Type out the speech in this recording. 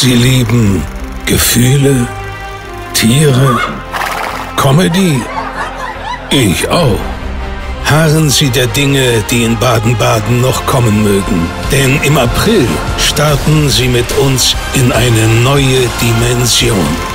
Sie lieben Gefühle, Tiere, Comedy. Ich auch. Harren Sie der Dinge, die in Baden-Baden noch kommen mögen. Denn im April starten Sie mit uns in eine neue Dimension.